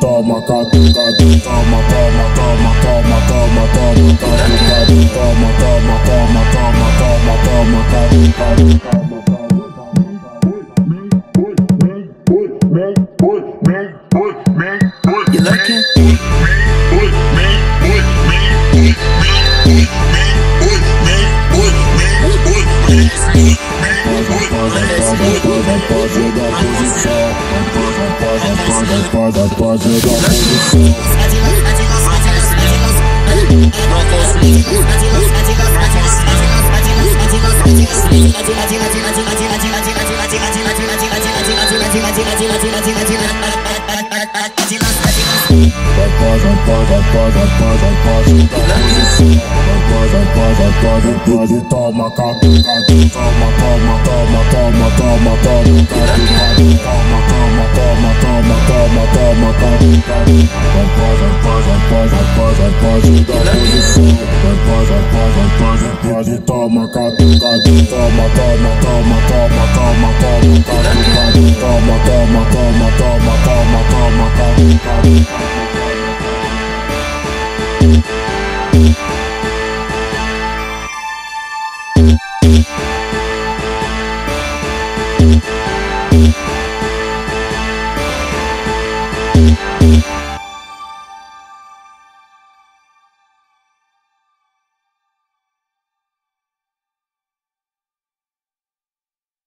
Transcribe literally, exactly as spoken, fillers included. Toma, toma, toma, toma, toma, toma, toma, toma, toma, toma, toma, toma, toma, toma, toma, toma. Toma, toma, toma, toma, toma, toma, toma. Toma, cadu, cadu, toma, toma, toma, toma, toma, toma, cadu, cadu, toma, toma, toma, toma, toma, toma, cadu, cadu.